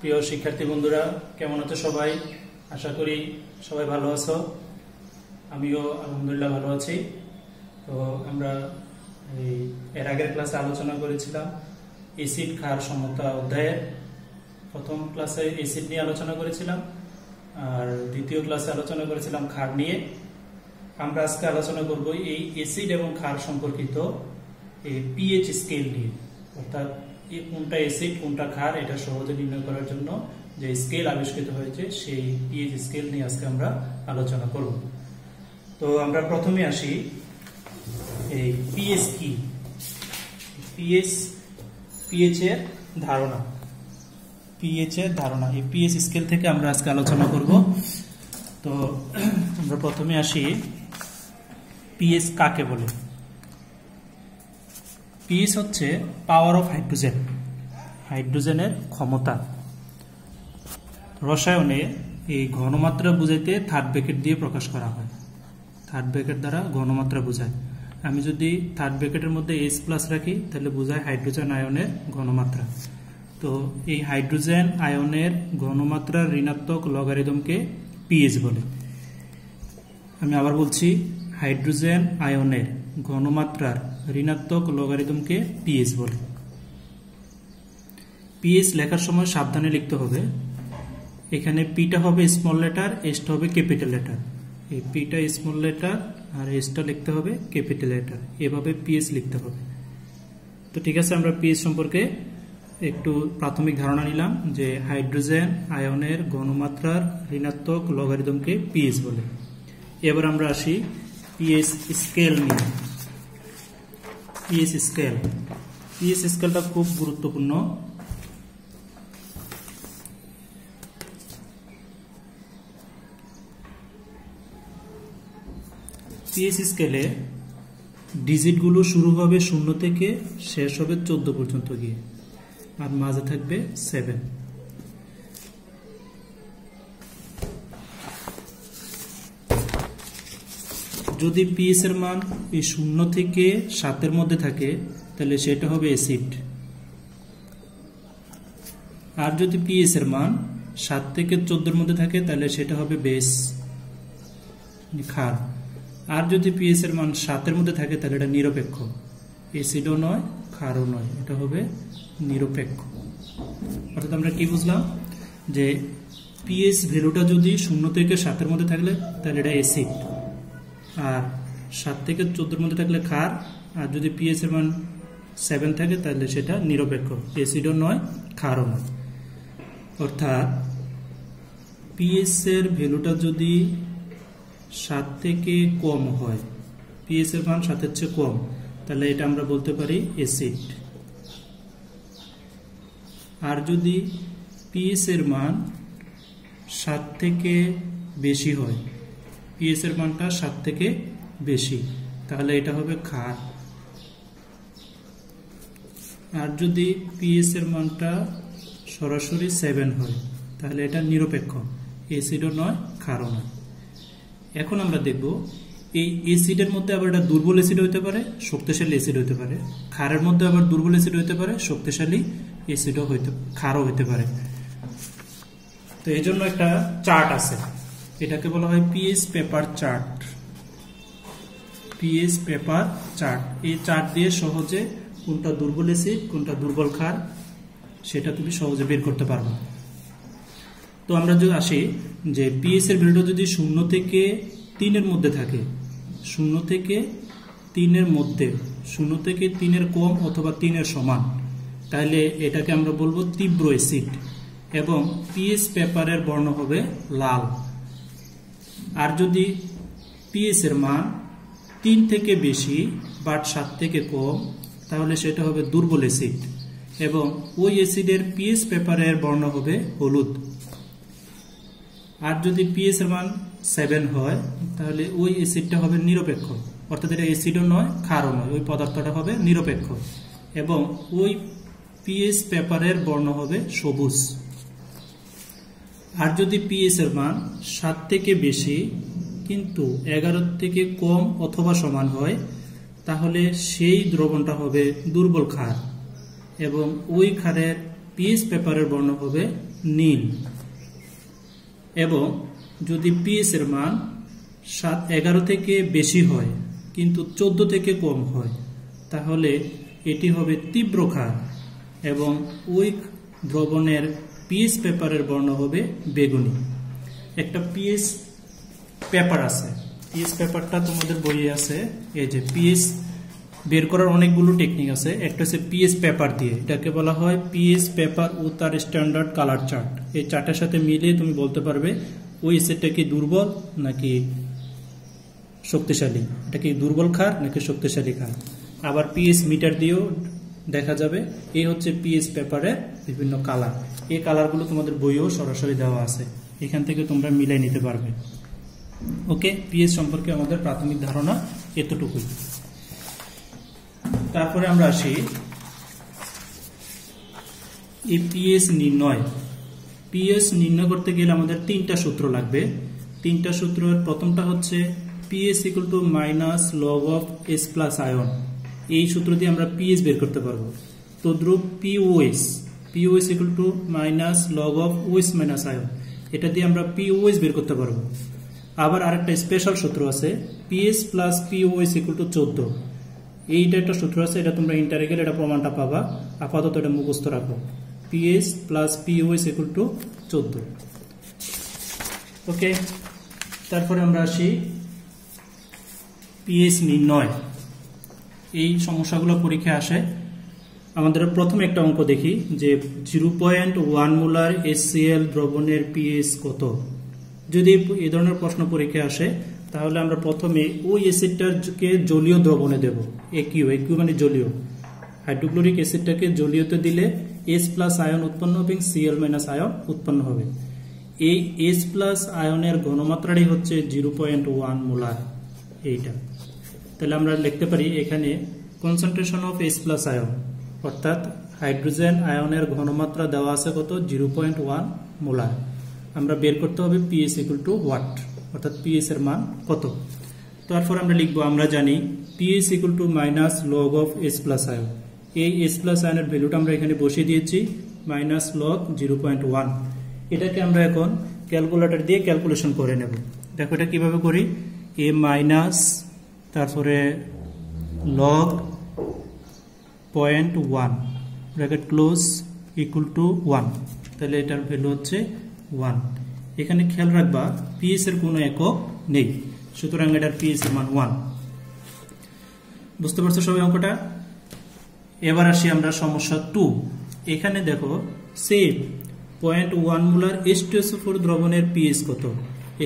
প্রিয় শিক্ষার্থী বন্ধুরা কেমন আছো সবাই? আশা করি সবাই ভালো আছো। আমিও আলহামদুলিল্লাহ ভালো আছি। তো আমরা এর আগের ক্লাসে আলোচনা করেছিলাম এসিড ক্ষার সমতা অধ্যায়ে। প্রথম ক্লাসে এসিড নিয়ে আলোচনা করেছিলাম, আর দ্বিতীয় ক্লাসে আলোচনা করেছিলাম ক্ষার নিয়ে। আমরা আজকে আলোচনা করব এই এসিড এবং ক্ষার সম্পর্কিত এই পিএইচ স্কেল নিয়ে, অর্থাৎ কোনটা এসিড কোনটা ক্ষার এটা সহজে নির্ণয় করার জন্য যে স্কেল আবিষ্কৃত হয়েছে সেই পিএইচ স্কেল নিয়ে আজকে আমরা আলোচনা করব। তো আমরা প্রথমে আসি এই পিএইচ কি, পিএইচ এর ধারণা, পিএইচ এর ধারণা। এই পিএইচ স্কেল থেকে আমরা আজকে আলোচনা করব। তো আমরা প্রথমে আসি পিএইচ কাকে বলে। পিএইচ হচ্ছে পাওয়ার অফ হাইড্রোজেন, হাইড্রোজেনের ক্ষমতা। রসায়নে এই ঘনমাত্রা বুঝাইতে থার্ড ব্র্যাকেট দিয়ে প্রকাশ করা হয়, থার্ড ব্র্যাকেট দ্বারা ঘনমাত্রা বোঝায়। আমি যদি থার্ড ব্র্যাকেটের মধ্যে এইচ প্লাস রাখি তাহলে বোঝায় হাইড্রোজেন আয়নের ঘনমাত্রা। তো এই হাইড্রোজেন আয়নের ঘনমাত্রার ঋণাত্মক লগারিদমকে পিএইচ বলে। আমি আবার বলছি, হাইড্রোজেন আয়নের ঘনমাত্রার ঋণাত্মক লগারিদমকে পিএইচ বলে। পিএইচ লেখার সময় সাবধানে লিখতে হবে। এখানে পিটা হবে স্মল লেটার, এসটা হবে ক্যাপিটাল লেটার। এই পিটা স্মল লেটার আর এসটা লিখতে হবে ক্যাপিটাল লেটার, এভাবে পিএইচ লিখতে হবে। তো ঠিক আছে, আমরা পিএইচ সম্পর্কে একটু প্রাথমিক ধারণা নিলাম যে হাইড্রোজেন আয়নের ঘনমাত্রার ঋণাত্মক লগারিদমকে পিএইচ বলে। এবার আমরা আসি পিএইচ স্কেল নিয়ে। পিএইচ স্কেল, পিএইচ স্কেলটা খুব গুরুত্বপূর্ণ। পিএইচ স্কেলে ডিজিটগুলো শুরু হবে 0 থেকে শেষ হবে 14 পর্যন্ত গিয়ে, আর মাঝে থাকবে 7। যদি পিএইচ এর মান 0 থেকে 7 এর মধ্যে থাকে তাহলে সেটা হবে অ্যাসিড, আর যদি পিএইচ এর মান 7 থেকে 14 এর মধ্যে থাকে তাহলে সেটা হবে বেস, ক্ষার। আর যদি পিএইচ এর মান 7 এর মধ্যে থাকে তাহলে এটা নিরপেক্ষ, অ্যাসিডও নয় ক্ষারও নয়, এটা হবে নিরপেক্ষ। অর্থাৎ আমরা কি বুঝলাম যে পিএইচ ভ্যালুটা যদি 0 থেকে 7 এর মধ্যে থাকলে তাহলে এটা অ্যাসিড, আর 7 থেকে 14 মধ্যে থাকলে ক্ষার, আর যদি পিএইচ এর মান 7 থাকে তাহলে সেটা নিরপেক্ষ, অ্যাসিডও নয় ক্ষারও নয়। অর্থাৎ পিএইচ এর ভ্যালুটা যদি 7 থেকে কম হয়, পিএইচ এর মান 7 এর চেয়ে কম, তাহলে এটা আমরা বলতে পারি অ্যাসিড। আর যদি পিএইচ এর মান 7 থেকে বেশি হয়, পিএইচ এর মানটা 7 থেকে বেশি, তাহলে এটা হবে ক্ষার। আর যদি পিএইচ এর মানটা সরাসরি 7 হয় তাহলে এটা নিরপেক্ষ, অ্যাসিডও নয় ক্ষারও নয়। এখন আমরা দেখব এই অ্যাসিডের মধ্যে আবার এটা দুর্বল অ্যাসিড হতে পারে, শক্তিশালী অ্যাসিড হতে পারে। ক্ষারের মধ্যে আবার দুর্বল অ্যাসিড হতে পারে, শক্তিশালী অ্যাসিডও হতে ক্ষারও হতে পারে। তো এই জন্য একটা চার্ট আছে, এটাকে বলা হয় pH paper chart, pH paper chart. এই চার্ট দিয়ে সহজে কোনটা দুর্বল অ্যাসিড কোনটা দুর্বল ক্ষার সেটা তুমি সহজে বের করতে পারবে। তো আমরা যদি আসি যে পিএইচ এর ভ্যালুটা যদি 0 থেকে 3 এর মধ্যে থাকে, 0 থেকে 3 এর মধ্যে, 0 থেকে 3 এর কম অথবা 3 এর সমান, তাহলে এটাকে আমরা বলবো তীব্র অ্যাসিড, এবং পিএইচ পেপারের বর্ণ হবে লাল। আর যদি পিএইচ এর মান 3 থেকে বেশি বাট 7 থেকে কম, তাহলে সেটা হবে দুর্বল অ্যাসিড, এবং ওই অ্যাসিডের পিএইচ পেপারের বর্ণ হবে হলুদ। আর যদি পিএইচ এর মান 7 হয় তাহলে ওই অ্যাসিডটা হবে নিরপেক্ষ, অর্থাৎ এটা অ্যাসিডও নয় ক্ষারও নয়, ওই পদার্থটা হবে নিরপেক্ষ, এবং ওই পিএইচ পেপারের বর্ণ হবে সবুজ। আর যদি পিএইচ এর মান 7 থেকে বেশি কিন্তু 11 থেকে কম অথবা সমান হয় তাহলে সেই দ্রবণটা হবে দুর্বল ক্ষার, এবং ওই ক্ষারের পিচ পেপারের বর্ণ হবে নীল এবং যদি পিচ এর মান 11 থেকে বেশি হয় কিন্তু 14 থেকে কম হয় তাহলে এটি হবে তীব্র ক্ষার এবং ওই দ্রবণের পিচ পেপারের বর্ণ হবে বেগুনি। একটা পিচ পেপার আছে, পিচ পেপারটা তোমাদের বইয়ে আছে। এই যে পিচ বের করার অনেকগুলো টেকনিক আছে, একটা হচ্ছে পিএস পেপার দিয়ে, এটাকে বলা হয় পিএস পেপার ও তার স্ট্যান্ডার্ড কালার চার্ট। এই চার্টের সাথে মিলিয়ে তুমি বলতে পারবে ওই এসেটটা কি দুর্বল নাকি শক্তিশালী, এটা কি দুর্বল ক্ষার নাকি শক্তিশালী ক্ষার। আবার পিএস মিটার দিয়েও দেখা যাবে। এই হচ্ছে পিএস পেপারের বিভিন্ন কালার, এই কালারগুলো তোমাদের বইয়েও সরাসরি দেওয়া আছে, এখান থেকে তোমরা মিলাই নিতে পারবে। ওকে, পিএস সম্পর্কে আমাদের প্রাথমিক ধারণা এতটুকুই। তারপরে আমরা আসি এই পিএস নির্ণয়। পিএস নির্ণয় করতে গেলে আমাদের তিনটা সূত্র লাগবে। তিনটা সূত্রের প্রথমটা হচ্ছে pH equal to minus log of H plus ion. এই সূত্র দিয়ে আমরা পিএস বের করতে পারবো। তদ্রুপ pOH, pOH equal to minus log of OH minus ion, এটা দিয়ে আমরা পিওএস বের করতে পারবো। আবার আরেকটা স্পেশাল সূত্র আছে pH plus pOH equal to 14, এইটা একটা সূত্র আছে, এটা তোমরা ইন্টারে গেলে এটা প্রমাণটা পাবা। আপাতত এটা মুখস্থ রাখো, pH plus pOH equal to 14। Okay, তারপরে আমরা আসি পিএস নির্ণয়। এই সমস্যাগুলো পরীক্ষায় আসে। আমাদের প্রথম একটা অঙ্ক দেখি যে 0.1 মোলার HCl দ্রবণের পিএস কত। যদি এই ধরনের প্রশ্ন পরীক্ষায় আসে তাহলে আমরা প্রথমে ওই অ্যাসিডটাকে জলীয় দ্রবণে দেব। একিউ মানে জলীয়, হাইড্রোক্লোরিক অ্যাসিডটাকে জলীয়তে দিলে এস প্লাস আয়ন উৎপন্ন হবে, সিএল মাইনাস আয়ন উৎপন্ন হবে। এই এস প্লাস আয়নের ঘনমাত্রাটি হচ্ছে 0.1 মোলার। এইটা তাহলে আমরা লিখতে পারি এখানে concentration of H plus ion, অর্থাৎ হাইড্রোজেন আয়নের ঘনমাত্রা দেওয়া আছে কত, 0.1 মোলার। আমরা বের করতে হবে পিএস ইকুয়াল টু ওয়াট, অর্থাৎ পিএস এর মান কত। তারপর আমরা লিখবো, আমরা জানি pH equal to minus log of H plus ion. এই এস প্লাস আয়নের ভ্যালুটা আমরা এখানে বসিয়ে দিয়েছি মাইনাস লগ 0.1। এটাকে আমরা এখন ক্যালকুলেটর দিয়ে ক্যালকুলেশন করে নেব। দেখো এটা কিভাবে করি, এ মাইনাস তারপরে log 0.1 bracket close equal to 1, তাহলে এটার ভ্যালু হচ্ছে 1। এখানে খেয়াল রাখবা পিএস এর কোনো একক নেই, সুতরাং এটার পিএস এর মান 1। বুঝতে পারছো সবাই অঙ্কটা? এবার আসি আমরা সমস্যা 2। এখানে দেখো সেম 0.1 মোলার H2SO4 দ্রবণের পিএস কত।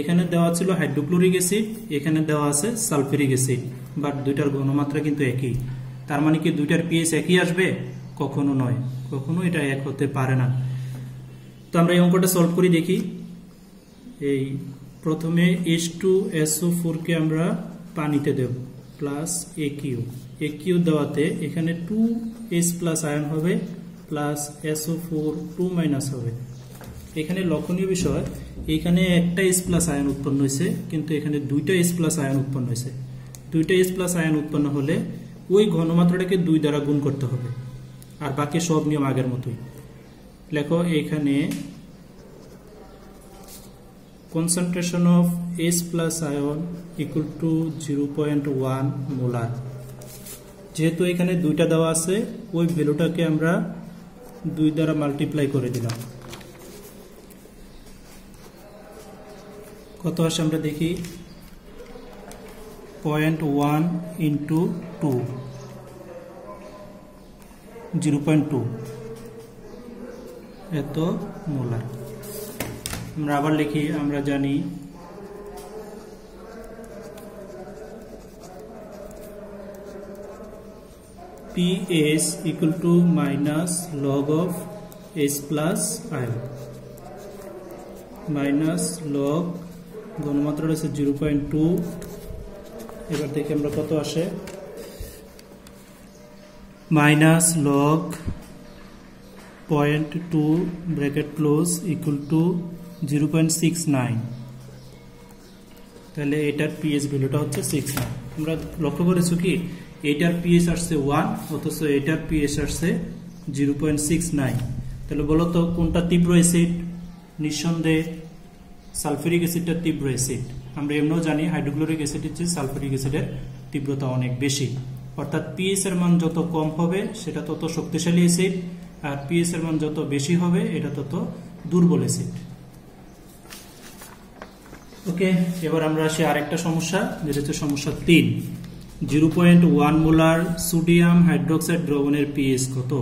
এখানে দেওয়া ছিল হাইড্রোক্লোরিক অ্যাসিড, এখানে দেওয়া আছে সালফিউরিক অ্যাসিড, বাট দুইটার ঘনমাত্রা কিন্তু একই। তার মানে কি দুইটার পিএস একই আসবে? কখনো নয়, কখনো এটা এক হতে পারে না। তো আমরা এই অঙ্কটা সলভ করি দেখি। এই প্রথমে H2SO4 কে আমরা পানিতে দেব প্লাস AQ দেওয়াতে এখানে 2S প্লাস আয়ন হবে প্লাস SO4 2 মাইনাস হবে। এখানে লক্ষণীয় বিষয়, এখানে একটা S প্লাস আয়ন উৎপন্ন হয়েছে কিন্তু এখানে দুইটা S প্লাস আয়ন উৎপন্ন হয়েছে। দুইটা S প্লাস আয়ন উৎপন্ন হলে ওই ঘনমাত্রাটাকে 2 দ্বারা গুণ করতে হবে, আর বাকি সব নিয়ম আগের মতোই। লেখো এখানে concentration of S plus ion equal to 0.1 molar। যেহেতু এখানে দুইটা দেওয়া আছে ওই ভ্যালুটাকে আমরা 2 দ্বারা মাল্টিপ্লাই করে দিলাম। কত আসে আমরা দেখি, 0.2 এত মোলার। আমরা আবার লিখি, আমরা জানি pH equal to minus log of H plus ion minus log ঘনমাত্রা রয়েছে 0.2। এবার দেখি আমরা কত আসে, minus log 0.2 bracket close equal to 0.69। তাহলে এটার পিএস ভ্যালুটা হচ্ছে 69। আমরা লক্ষ্য করেছো কি এটার পিএস আসছে 1 অথচ এটার পিএস আসছে 0.69। তাহলে বলো তো কোনটা তীব্র অ্যাসিড? নিঃসন্দেহে সালফিউরিক অ্যাসিডটা তীব্র অ্যাসিড। আমরা এমনও জানি হাইড্রোক্লোরিক অ্যাসিডের চেয়ে সালফিউরিক অ্যাসিডের তীব্রতা অনেক বেশি, অর্থাৎ পিএস এর মান যত কম হবে সেটা তত শক্তিশালী অ্যাসিড, আর পিএস এর মান যত বেশি হবে এটা তত দুর্বল অ্যাসিড। ওকে, এবার আমরা আসি আরেকটা সমস্যা, যেটা হচ্ছে সমস্যা ৩। 0.1 মোলার সোডিয়াম হাইড্রোক্সাইড দ্রবণের পিএস কত?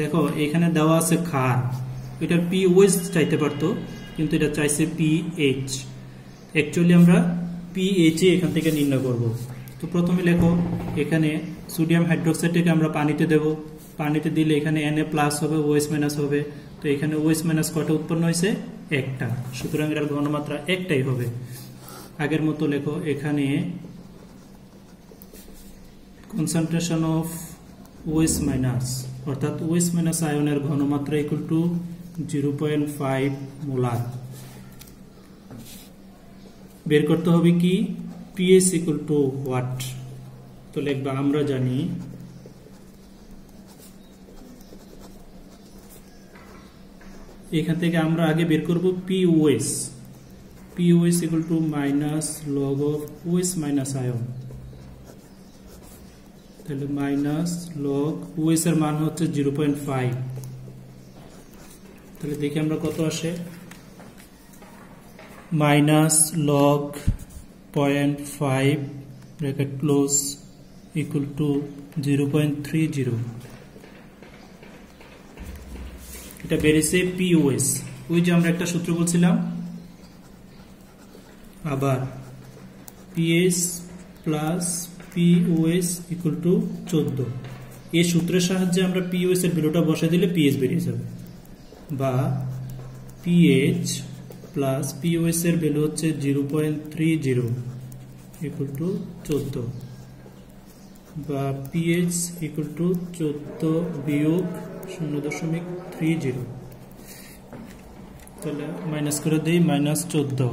দেখো এখানে দেওয়া আছে ক্ষার, এটার পিএইচ চাইতে পারতো কিন্তু এটা চাইছে পিএইচ। অ্যাকচুয়ালি আমরা পিএইচ এখান থেকে নির্ণয় করব। তো প্রথমে লেখো এখানে সোডিয়াম হাইড্রোক্সাইডটাকে আমরা পানিতে দেব, পানিতে দিলে এখানে Na প্লাস হবে, OH মাইনাস হবে। তো এখানে OH মাইনাস কটা উৎপন্ন হয়েছে? একটা, সুতরাং এটার ঘনমাত্রা একটাই হবে। আগের মতো লেখো এখানে কনসেন্ট্রেশন অফ OH মাইনাস অর্থাৎ OH মাইনাস আয়নের ঘনমাত্রা ইকুয়াল টু 0.5 মোলার। বের করতে হবে কি পিএস ইকুয়াল টু হোয়াট। তো লিখবা আমরা জানি এখান থেকে আমরা আগে বের করব pOH, pOH equal to minus log of OH minus ion. তাহলে মাইনাস লগ ওএস এর মান হচ্ছে 0.5, তাহলে দেখি আমরা কত আসে, minus log 0.5 bracket close equal to 0.30। এটা বেড়েছে পিওএস, ওই যে আমরা একটা সূত্র বলছিলাম, আবার pH plus pOH equal to 14। এই সূত্রের সাহায্যে আমরা পিওএস এর ভ্যালুটা বসে দিলে পিএস বেরিয়ে যাবে, বা পিএইচ প্লাস পিওএস এর ভ্যালু হচ্ছে 0.30 ইকুয়াল টু 14, বা পিএইচ ইকুয়াল টু 14 - 0.30। তাহলে মাইনাস করে দিই, মাইনাস 14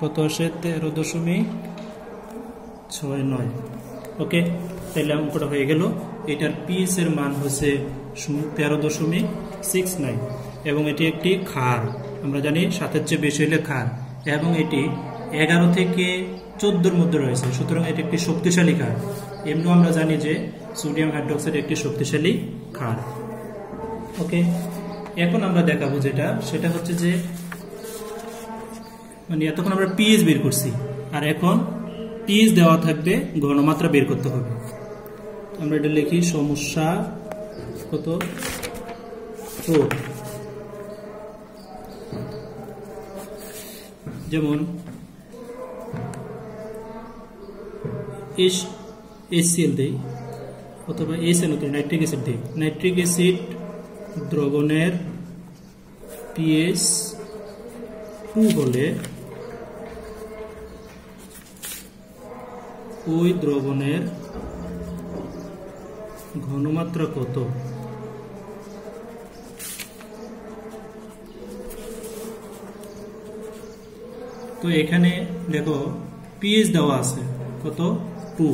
কত আসে? 13.69। ওকে, তাহলে অঙ্কটা হয়ে গেল। এটার পিএস এর মান হচ্ছে 13.69 এবং এটি একটি ক্ষার, আমরা জানি 7-এর চেয়ে বেশি হলে ক্ষার, এবং এটি 11 থেকে 14-র মধ্যে রয়েছে, সুতরাং এটি একটি শক্তিশালী ক্ষার। এমনিও আমরা জানি যে সোডিয়াম হাইড্রোক্সাইড একটি শক্তিশালী ক্ষার। ওকে, এখন আমরা দেখাবো যেটা, সেটা হচ্ছে যে মানে এতক্ষণ আমরা পিএইচ বের করছি, আর এখন পিএইচ দেওয়া থাকবে, ঘনমাত্রা বের করতে হবে। আমরা এটা লিখি সমস্যা কত, 4। যেমন HCl দেই অথবা নাইট্রিক অ্যাসিড দেই, নাইট্রিক অ্যাসিড দ্রবণের পিএস 2 হলে ওই দ্রবণের ঘনমাত্রা কত? তো এখানে দেখো পিএইচ দেওয়া আছে কত, 2,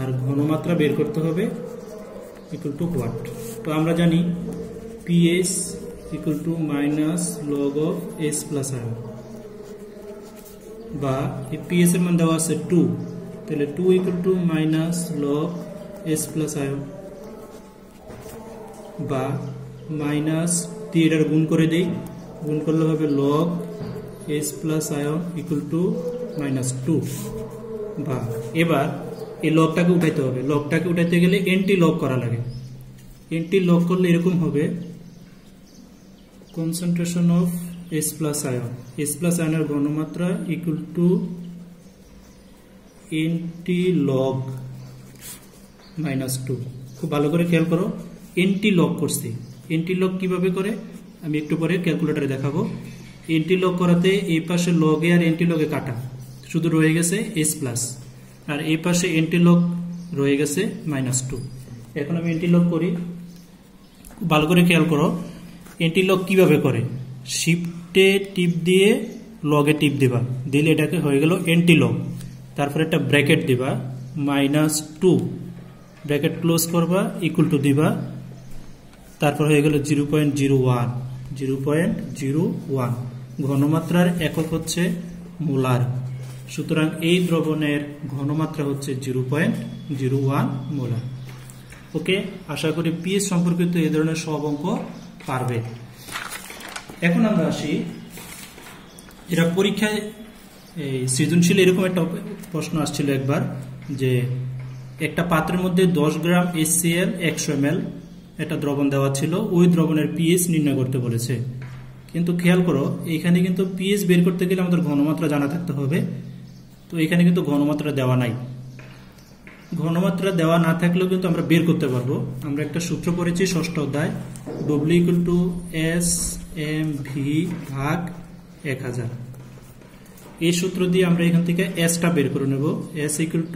আর ঘনমাত্রা বের করতে হবে ইকুয়াল টু হোয়াট। তো আমরা জানি pH equal to minus log of H plus ion, বা এই পিএইচ এর মান দেওয়া আছে 2, তাহলে 2 equal to minus log H plus ion, বা মাইনাস 3 এর গুণ করে দেই, গুণ করলে হবে log H plus ion equal to minus 2। বা এবার এই লগটাকে উঠাইতে হবে, লগটাকে উঠাইতে গেলে এন্টি লগ করা লাগে, এন্টি লগ করলে এরকম হবে concentration of H plus ion, H plus আয়নের ঘনমাত্রা equal to anti log minus 2। খুব ভালো করে খেয়াল করো, এন্টি লগ করছি, এন্টি লগ কিভাবে করে আমি একটু পরে ক্যালকুলেটারে দেখাবো। এন্টি লগ করাতে এই পাশে লগে আর এন্টি লগে কাটা, শুধু রয়ে গেছে এস প্লাস, আর এই পাশে এন্টি লগ রয়ে গেছে মাইনাস 2। এখন আমি এন্টি লগ করি, খুব ভালো করে খেয়াল করো এন্টি লগ কিভাবে করে, শিফটে টিপ দিয়ে লগে টিপ দিবা, দিলে এটাকে হয়ে গেল এন্টি লগ, তারপরে একটা ব্র্যাকেট দিবা মাইনাস 2, ব্র্যাকেট ক্লোজ করবা ইকুয়াল টু দিবা তারপর হয়ে গেল 0.01 0.01 ঘনমাত্রার একক হচ্ছে মোলার। সুতরাং এই দ্রবণের ঘনমাত্রা হচ্ছে 0.01 মোলার। ওকে, আশা করি পিএইচ সম্পর্কিত এই ধরনের সব অঙ্ক পারবে। এখন আমরা আসি, এরা পরীক্ষায় এই সৃজনশীল এরকম একটা প্রশ্ন আসছিল একবার যে একটা পাত্রের মধ্যে 10 গ্রাম HCl 100 ml একটা দ্রবণ দেওয়া ছিল, ওই দ্রবণের পিএইচ নির্ণয় করতে বলেছে। কিন্তু খেয়াল করো এখানে কিন্তু পিএইচ বের করতে গেলে আমাদের ঘনমাত্রা জানা থাকতে হবে, তো এখানে কিন্তু ঘনমাত্রা দেওয়া নাই। ঘনমাত্রা দেওয়া না থাকলেও কিন্তু আমরা বের করতে পারবো। আমরা একটা সূত্র পড়েছি 6ষ্ঠ অধ্যায়, W = SMV/1000। এই সূত্র দিয়ে আমরা এখান থেকে এসটা বের করে নেব। S =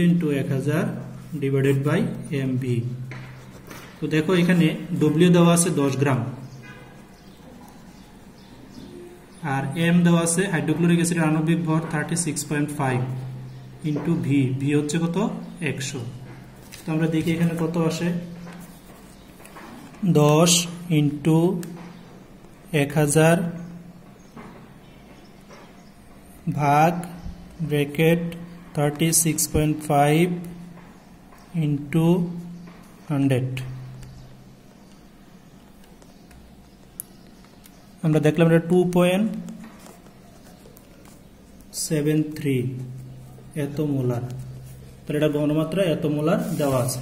W × 1000 / MV। তো দেখো এখানে W দেওয়া আছে 10 গ্রাম আর M দেওয়া আছে হাইড্রোক্লোরিক অ্যাসিডের আণবিক ভর 36.5 ইন্টু V হচ্ছে কত 100। তো আমরা দেখি এখানে কত আসে, 10 × 1000 / (36.5) into 100। আমরা দেখলাম এটা 2.73 এত মোলার, তাহলে এটা ঘনমাত্রা এত মোলার দেওয়া আছে।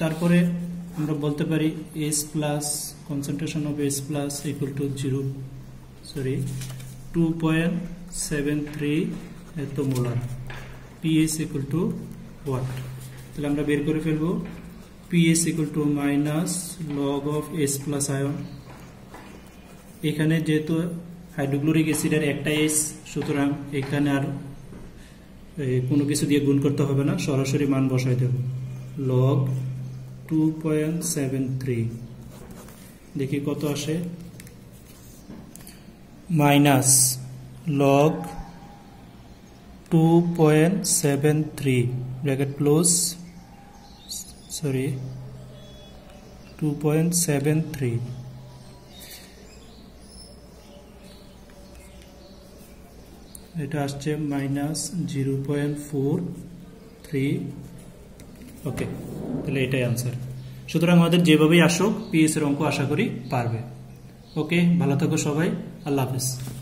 তারপরে আমরা বলতে পারি H+ concentration of H+ = 2.73 এত মোলার, pH = what? তাহলে আমরা বের করে ফেলবো pH = -log of H+ ion। এখানে যেহেতু হাইড্রোক্লোরিক অ্যাসিডের একটা H, সুতরাং এখানে আর কোনো কিছু দিয়ে গুণ করতে হবে না, সরাসরি মান বসাই দেব log 2.73। দেখি কত আসে, -log 2.73 2.73। এটা আসছে -0.43। ওকে, তাহলে এটাই আনসার। সুতরাং আমাদের যেভাবেই আসুক পিএইচ এর অঙ্ক আশা করি পারবে। ওকে, ভালো থাকো সবাই, আল্লাহ হাফেজ।